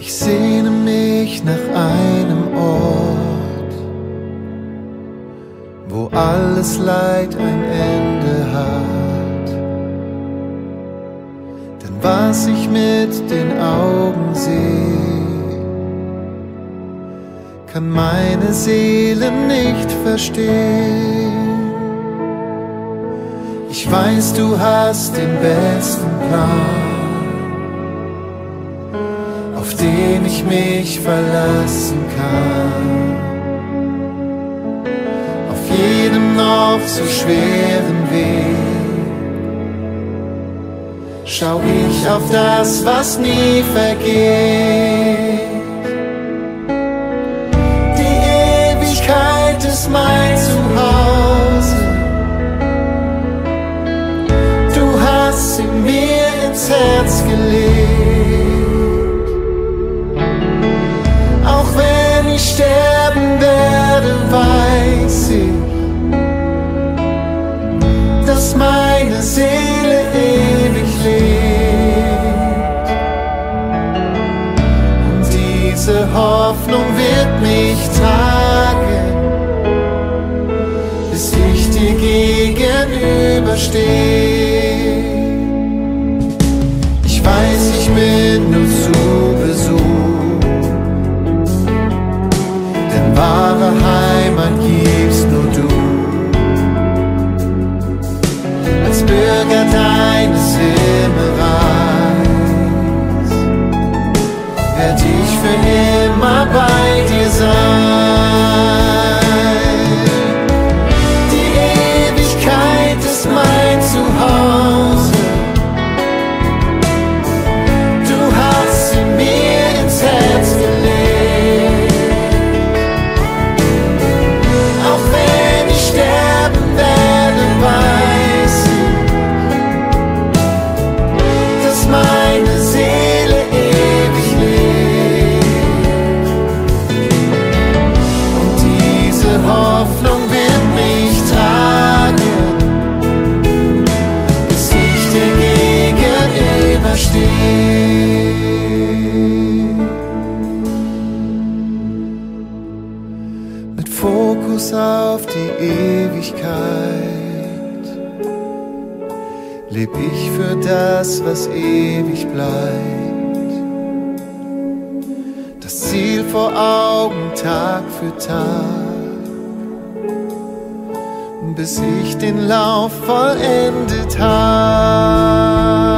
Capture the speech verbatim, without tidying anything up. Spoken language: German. Ich sehne mich nach einem Ort, wo alles Leid ein Ende hat. Denn was ich mit den Augen sehe, kann meine Seele nicht verstehen. Ich weiß, du hast den besten Plan, auf den ich mich verlassen kann. Auf jedem noch so schweren Weg schau ich auf das, was nie vergeht. Die Ewigkeit ist mein Zuhause, du hast sie mir ins Herz gelegt. Wenn ich sterben werde, weiß ich, dass meine Seele ewig lebt. Und diese Hoffnung wird mich tragen, bis ich dir gegenüberstehe. Ich weiß, ich bin nur zu Besuch, wahre Heimat gibst nur du. Als Bürger deines Himmelreichs werd ich für immer bei dir sein. Die Ewigkeit ist mein Zuhause, du hast sie mir ins Herz gelegt. Mit Fokus auf die Ewigkeit leb ich für das, was ewig bleibt. Das Ziel vor Augen Tag für Tag, bis ich den Lauf vollendet hab.